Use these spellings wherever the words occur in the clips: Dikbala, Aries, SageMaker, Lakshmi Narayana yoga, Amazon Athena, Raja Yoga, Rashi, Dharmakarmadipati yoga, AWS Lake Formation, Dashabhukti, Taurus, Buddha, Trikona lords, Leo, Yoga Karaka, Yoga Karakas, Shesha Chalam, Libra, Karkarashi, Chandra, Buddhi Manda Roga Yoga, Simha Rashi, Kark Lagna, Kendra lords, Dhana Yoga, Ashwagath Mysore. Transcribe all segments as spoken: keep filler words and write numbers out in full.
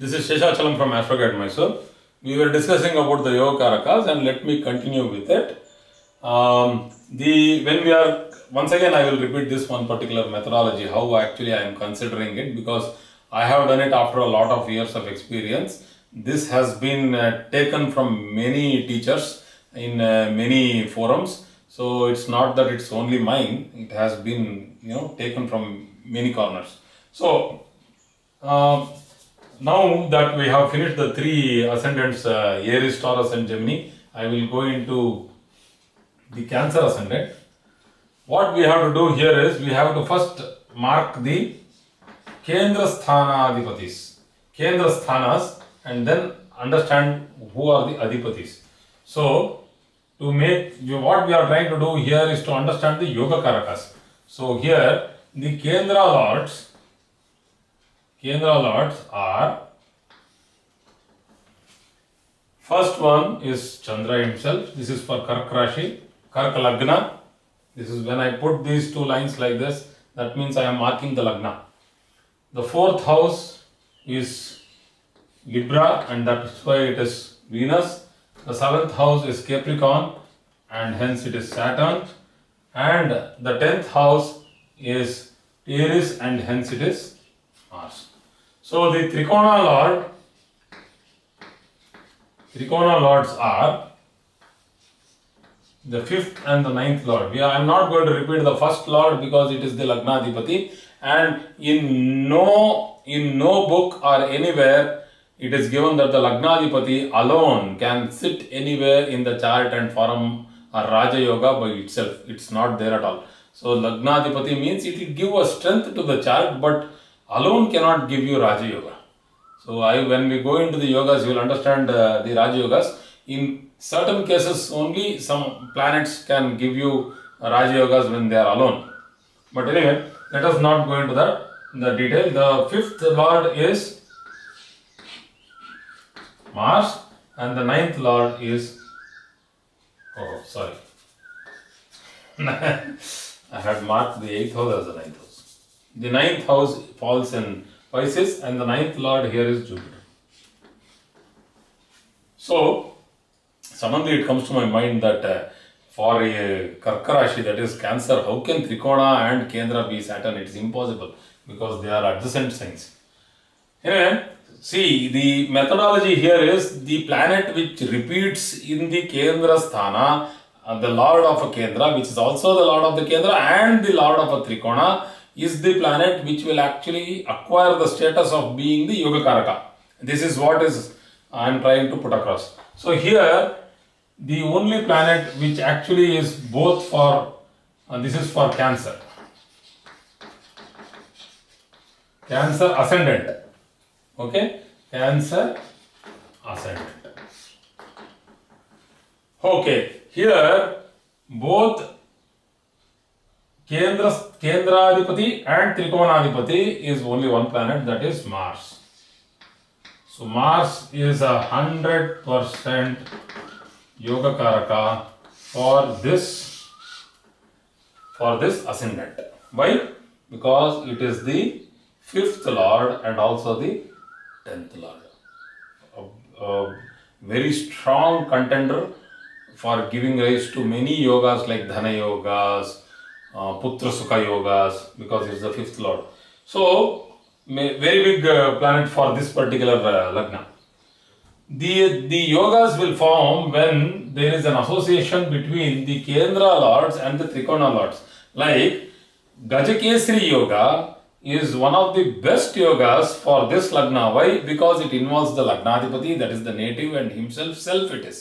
This is Shesha Chalam from Ashwagath Mysore. We were discussing about the Yoga Karakas, and let me continue with it. Um, the when we are once again, I will repeat this one particular methodology. How actually I am considering it, because I have done it after a lot of years of experience. This has been uh, taken from many teachers in uh, many forums. So it's not that it's only mine. It has been you know taken from many corners. So. Uh, Now that we have finished the three ascendants, uh, Aries, Taurus and Gemini, I will go into the Cancer ascendant. What we have to do here is, we have to first mark the Kendra sthana adipatis, Kendra sthanas, and then understand who are the adipatis. So, to make, what we are trying to do here is to understand the Yoga Karakas. So here, the Kendra lords, Kendra lords are, first one is Chandra himself. This is for Kark Rashi, Kark Lagna. This is when I put these two lines like this, that means I am marking the Lagna. The fourth house is Libra, and that's why it is Venus. The seventh house is Capricorn, and hence it is Saturn. And the tenth house is Aries, and hence it is Mars. So the Trikona lord, Trikona lords are the fifth and the ninth lord. We are, I am not going to repeat the first lord because it is the Lagnadipati, and in no in no book or anywhere it is given that the Lagnadipati alone can sit anywhere in the chart and forum or Raja Yoga by itself. It's not there at all. So Lagnadipati means it will give a strength to the chart, but alone cannot give you Raja Yoga. So I, when we go into the yogas, you will understand uh, the Raja Yogas. In certain cases only some planets can give you Raja Yogas when they are alone. But anyway, let us not go into that, the detail. The fifth lord is Mars, and the ninth lord is, oh sorry, I had marked the eighth house as the ninth house. The ninth house falls in Pisces, and the ninth lord here is Jupiter. So, suddenly it comes to my mind that uh, for a Karkarashi, that is Cancer, how can Trikona and Kendra be Saturn? It is impossible because they are adjacent signs. Anyway, see, the methodology here is the planet which repeats in the Kendra sthana, uh, the lord of a Kendra, which is also the lord of the Kendra and the lord of a Trikona, is the planet which will actually acquire the status of being the Yoga Karaka. This is what is I am trying to put across. So here, the only planet which actually is both for, and this is for Cancer. Cancer Ascendant. Okay? Cancer Ascendant. Okay. Here, both Kendra Kendra Adipati and Trikona Adipati is only one planet, that is Mars. So Mars is a hundred percent Yoga Karaka for this for this ascendant. Why? Because it is the fifth lord and also the tenth lord. A, a very strong contender for giving rise to many yogas like Dhana Yogas, Uh, Putra Sukha Yogas, because it's the fifth lord. So, may, very big uh, planet for this particular uh, Lagna. The, the yogas will form when there is an association between the Kendra lords and the Trikona lords. Like, Gaja Kesari yoga is one of the best yogas for this Lagna. Why? Because it involves the Lagnadipati, that is the native, and himself, self it is.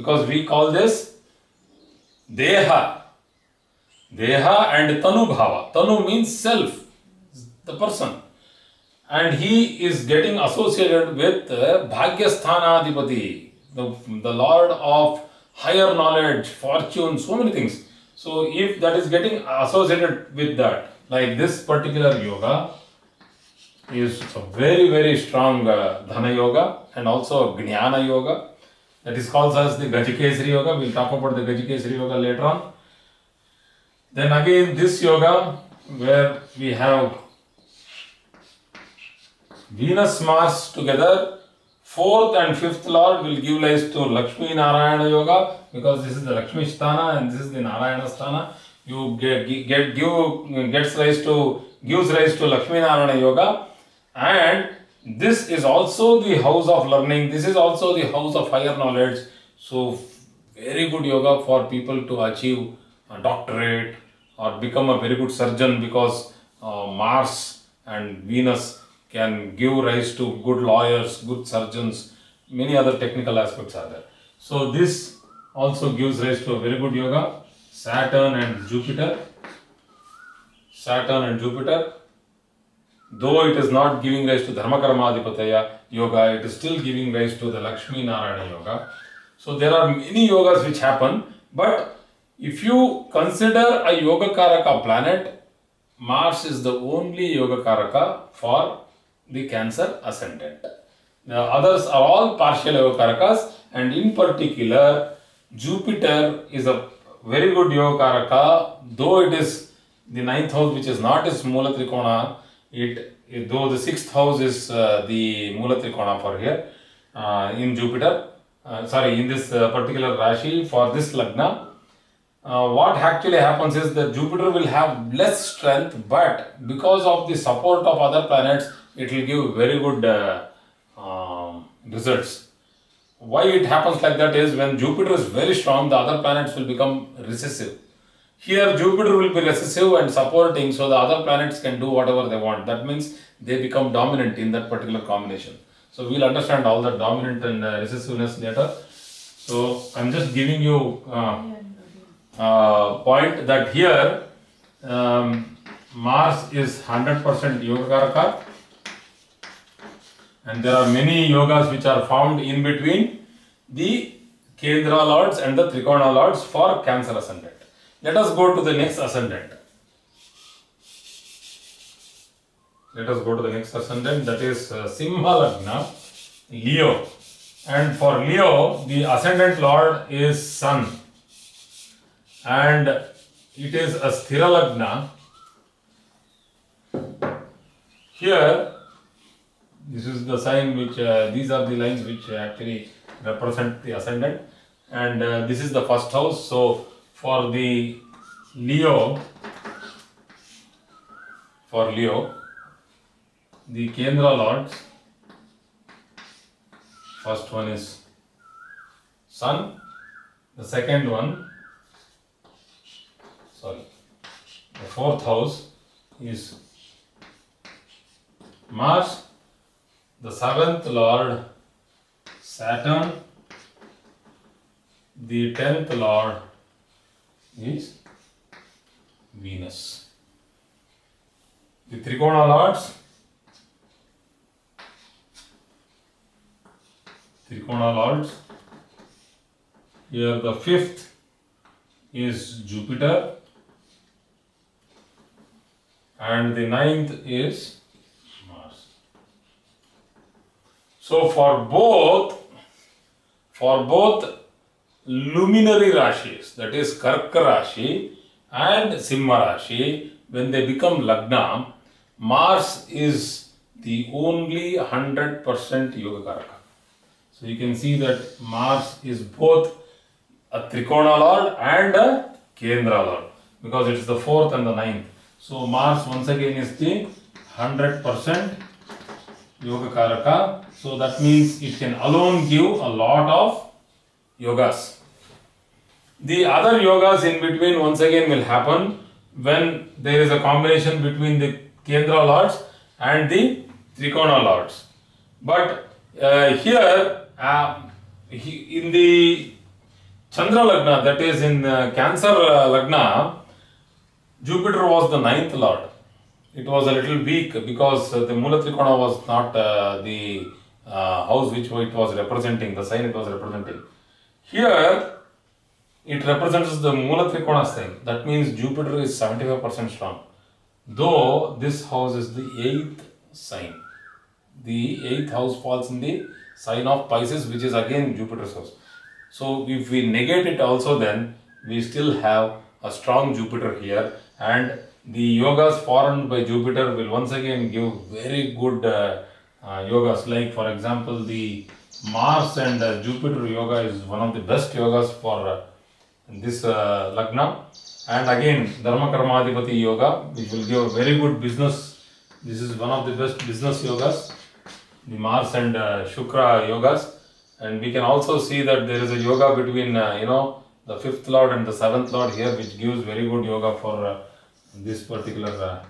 Because we call this Deha. Deha and Tanu Bhava. Tanu means self, the person. And he is getting associated with uh, Bhagyasthana Adipati, the, the lord of higher knowledge, fortune, so many things. So if that is getting associated with that, like this particular yoga is a very, very strong uh, Dhana Yoga and also Jnana Yoga. That is called as the Gaja Kesari Yoga. We will talk about the Gaja Kesari Yoga later on. Then again, this yoga where we have Venus, Mars together, fourth and fifth lord will give rise to Lakshmi Narayana yoga, because this is the Lakshmi sthana and this is the Narayana sthana. You get, get give gets rise to gives rise to Lakshmi Narayana yoga, and this is also the house of learning. This is also the house of higher knowledge. So very good yoga for people to achieve a doctorate or become a very good surgeon, because uh, Mars and Venus can give rise to good lawyers, good surgeons, many other technical aspects are there. So this also gives rise to a very good yoga. Saturn and Jupiter, Saturn and Jupiter, though it is not giving rise to Dharmakarma Adipataya yoga, it is still giving rise to the Lakshmi Narayana yoga. So there are many yogas which happen, but if you consider a Yoga Karaka planet, Mars is the only Yoga Karaka for the Cancer Ascendant. The others are all partial Yoga Karakas, and in particular Jupiter is a very good Yoga Karaka, though it is the ninth house which is not its Moolatrikona. It, it though the sixth house is uh, the Moolatrikona for here uh, in Jupiter, uh, sorry, in this uh, particular Rashi for this Lagna. Uh, what actually happens is that Jupiter will have less strength, but because of the support of other planets, it will give very good uh, uh, results. Why it happens like that is, when Jupiter is very strong, the other planets will become recessive. Here Jupiter will be recessive and supporting, so the other planets can do whatever they want. That means they become dominant in that particular combination. So we'll understand all the dominant and uh, recessiveness later. So I'm just giving you uh, uh, point that here um, Mars is one hundred percent Yoga Karaka, and there are many yogas which are found in between the Kendra lords and the Trikona lords for Cancer Ascendant. Let us go to the next ascendant. Let us go to the next ascendant, that is uh, Simhalagna, Leo. And for Leo, the ascendant lord is Sun, and it is a Sthira Lagna. Here, this is the sign which, uh, these are the lines which actually represent the ascendant, and uh, this is the first house. So for the Leo, for Leo, the Kendra lords, first one is Sun, the second one, sorry, the fourth house is Mars, the seventh lord Saturn, the tenth lord is Venus. The Trikona lords, Trikona lords, here the fifth is Jupiter, and the ninth is Mars. So for both, for both luminary Rashis, that is Karkarashi and Simharashi, when they become Lagna, Mars is the only one hundred percent Yoga Karaka. So you can see that Mars is both a Trikona lord and a Kendra lord, because it is the fourth and the ninth. So Mars once again is the one hundred percent Yoga Karaka. So that means it can alone give a lot of yogas. The other yogas in between once again will happen when there is a combination between the Kendra lords and the Trikona lords. But uh, here uh, in the Chandra Lagna, that is in uh, Cancer uh, Lagna, Jupiter was the ninth lord. It was a little weak because uh, the Moolatrikona was not uh, the uh, house which it was representing, the sign it was representing. Here it represents the Moolatrikona sign. That means Jupiter is seventy-five percent strong. Though this house is the eighth sign. The eighth house falls in the sign of Pisces, which is again Jupiter's house. So if we negate it also, then we still have a strong Jupiter here, and the yogas formed by Jupiter will once again give very good uh, uh, yogas. Like for example, the Mars and uh, Jupiter yoga is one of the best yogas for uh, this uh, Lagna. And again, Dharmakarmadipati yoga, which will give a very good business. This is one of the best business yogas, the Mars and uh, Shukra yogas. And we can also see that there is a yoga between, uh, you know, the fifth lord and the seventh lord here, which gives very good yoga for uh, this particular. Uh,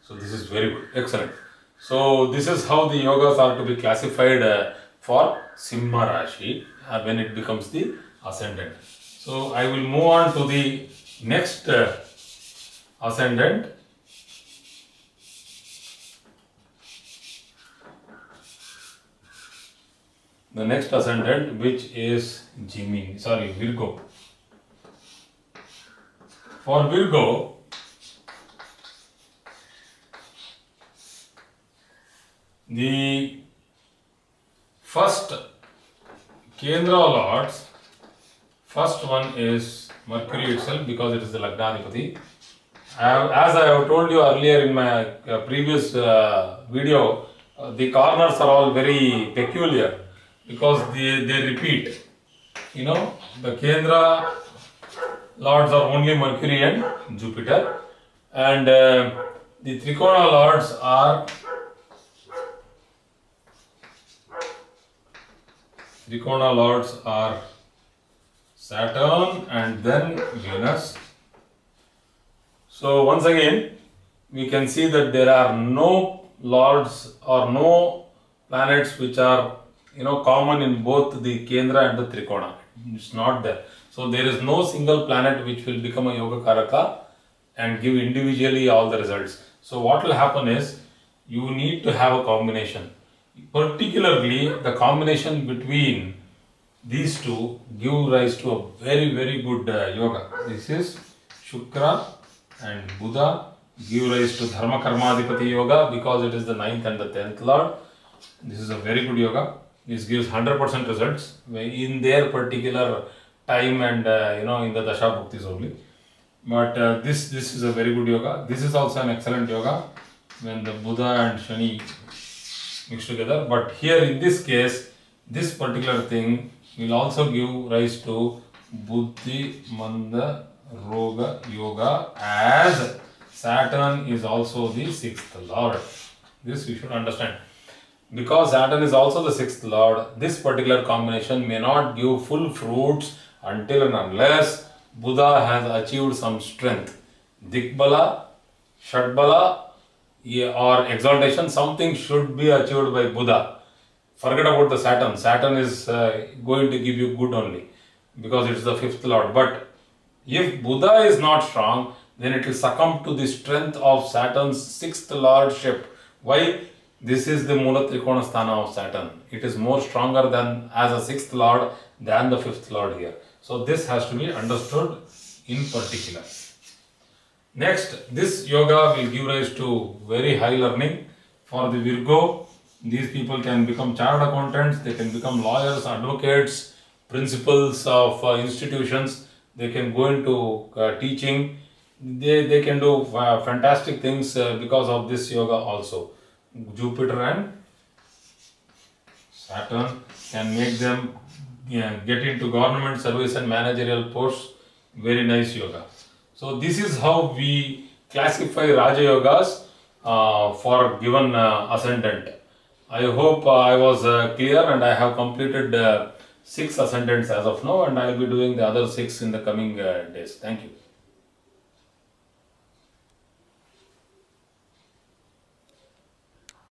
so this is very good, excellent. So this is how the yogas are to be classified uh, for Simha Rashi uh, when it becomes the ascendant. So I will move on to the next uh, ascendant. The next ascendant, which is Gemini, sorry, Virgo. For Virgo, the first Kendra lords, first one is Mercury itself, because it is the Lagnadipati. As I have told you earlier in my previous uh, video, uh, the corners are all very peculiar, because they, they repeat. You know, the Kendra lords are only Mercury and Jupiter, and uh, the Trikona lords are Trikona lords are Saturn and then Venus. So once again, we can see that there are no lords or no planets which are, you know, common in both the Kendra and the Trikona. It's not there. So there is no single planet which will become a Yoga Karaka and give individually all the results. So what will happen is, you need to have a combination. Particularly the combination between these two give rise to a very very good uh, yoga. This is Shukra and Buddha give rise to Dharmakarmadipati yoga, because it is the ninth and the tenth lord. This is a very good yoga. This gives one hundred percent results in their particular time and uh, you know, in the Dashabhuktis only. But uh, this, this is a very good yoga. This is also an excellent yoga when the Buddha and Shani mix together. But here in this case, this particular thing will also give rise to Buddhi Manda Roga Yoga, as Saturn is also the sixth lord. This we should understand. Because Saturn is also the sixth lord, this particular combination may not give full fruits until and unless Buddha has achieved some strength. Dikbala, Shadbala or exaltation, something should be achieved by Buddha. Forget about the Saturn. Saturn is uh, going to give you good only, because it is the fifth lord. But if Buddha is not strong, then it will succumb to the strength of Saturn's sixth lordship. Why? This is the Moolatrikona sthana of Saturn. It is more stronger than as a sixth lord than the fifth lord here. So this has to be understood in particular. Next, this yoga will give rise to very high learning for the Virgo. These people can become chartered accountants, they can become lawyers, advocates, principals of uh, institutions. They can go into uh, teaching. They, they can do uh, fantastic things uh, because of this yoga also. Jupiter and Saturn can make them yeah, get into government service and managerial posts. Very nice yoga. So this is how we classify Raja Yogas uh, for given uh, ascendant. I hope uh, I was uh, clear, and I have completed uh, six ascendants as of now, and I will be doing the other six in the coming uh, days. Thank you.